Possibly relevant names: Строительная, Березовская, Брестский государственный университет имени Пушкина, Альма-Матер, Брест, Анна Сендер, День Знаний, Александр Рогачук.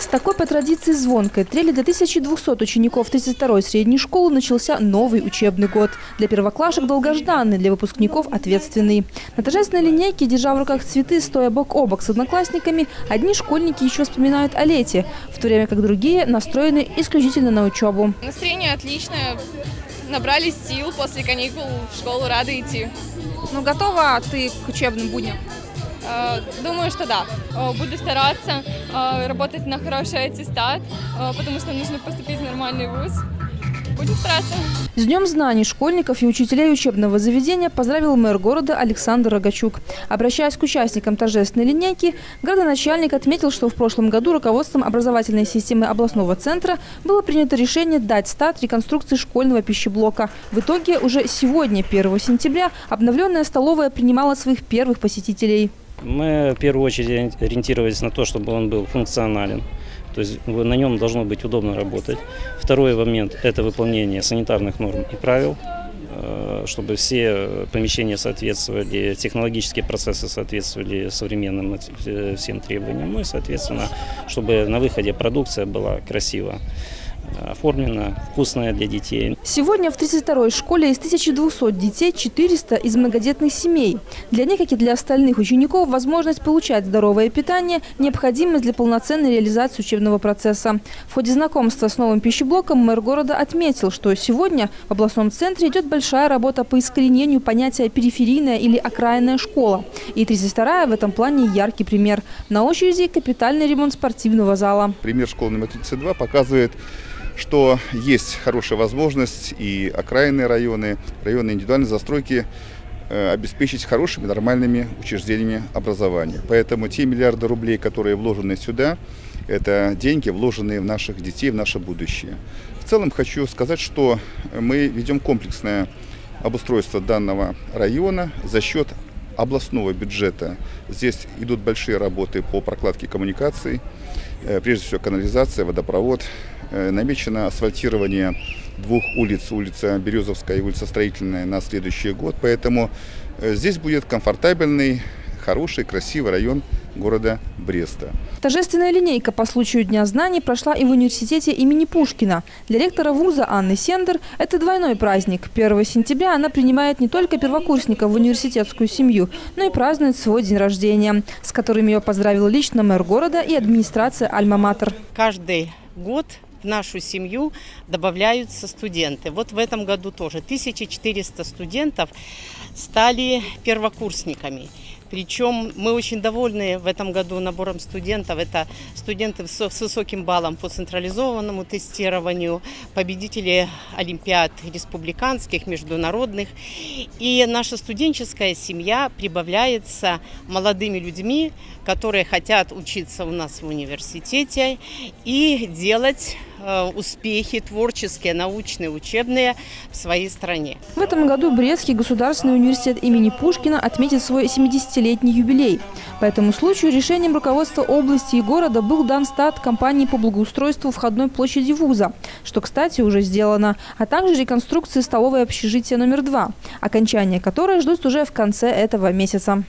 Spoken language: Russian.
С такой по традиции звонкой трели для 1200 учеников 32-й средней школы начался новый учебный год. Для первоклашек долгожданный, для выпускников ответственный. На торжественной линейке, держа в руках цветы, стоя бок о бок с одноклассниками, одни школьники еще вспоминают о лете, в то время как другие настроены исключительно на учебу. Настроение отличное. Набрались сил после каникул, в школу рады идти. Ну, готова ты к учебным будням? Думаю, что да. Буду стараться работать на хороший аттестат, потому что нужно поступить в нормальный вуз. Будем стараться. С Днем знаний школьников и учителей учебного заведения поздравил мэр города Александр Рогачук. Обращаясь к участникам торжественной линейки, градоначальник отметил, что в прошлом году руководством образовательной системы областного центра было принято решение дать старт реконструкции школьного пищеблока. В итоге уже сегодня, 1 сентября, обновленная столовая принимала своих первых посетителей. Мы в первую очередь ориентировались на то, чтобы он был функционален. То есть на нем должно быть удобно работать. Второй момент – это выполнение санитарных норм и правил, чтобы все помещения соответствовали, технологические процессы соответствовали современным всем требованиям. Ну и, соответственно, чтобы на выходе продукция была красива, оформлена, вкусная для детей. Сегодня в 32-й школе из 1200 детей 400 из многодетных семей. Для них, как и для остальных учеников, возможность получать здоровое питание – необходимость для полноценной реализации учебного процесса. В ходе знакомства с новым пищеблоком мэр города отметил, что сегодня в областном центре идет большая работа по искоренению понятия «периферийная» или «окраинная школа». И 32-я в этом плане яркий пример. На очереди капитальный ремонт спортивного зала. Пример школы номер 32 показывает, что есть хорошая возможность и окраинные районы, районы индивидуальной застройки обеспечить хорошими, нормальными учреждениями образования. Поэтому те миллиарды рублей, которые вложены сюда, это деньги, вложенные в наших детей, в наше будущее. В целом хочу сказать, что мы ведем комплексное обустройство данного района за счет областного бюджета. Здесь идут большие работы по прокладке коммуникаций, прежде всего канализация, водопровод. Намечено асфальтирование двух улиц, улица Березовская и улица Строительная, на следующий год. Поэтому здесь будет комфортабельный, хороший, красивый район города Бреста. Торжественная линейка по случаю Дня знаний прошла и в университете имени Пушкина. Для ректора вуза Анны Сендер это двойной праздник. 1 сентября она принимает не только первокурсников в университетскую семью, но и празднует свой день рождения, с которым ее поздравил лично мэр города и администрация Альма-Матер. Каждый год в нашу семью добавляются студенты. Вот в этом году тоже 1400 студентов стали первокурсниками. Причем мы очень довольны в этом году набором студентов. Это студенты с высоким баллом по централизованному тестированию, победители олимпиад республиканских, международных. И наша студенческая семья прибавляется молодыми людьми, которые хотят учиться у нас в университете и делать успехи творческие, научные, учебные в своей стране. В этом году Брестский государственный университет имени Пушкина отметит свой 70-летний юбилей. По этому случаю решением руководства области и города был дан старт кампании по благоустройству входной площади вуза, что, кстати, уже сделано, а также реконструкции столовой общежития номер 2, окончание которой ждут уже в конце этого месяца.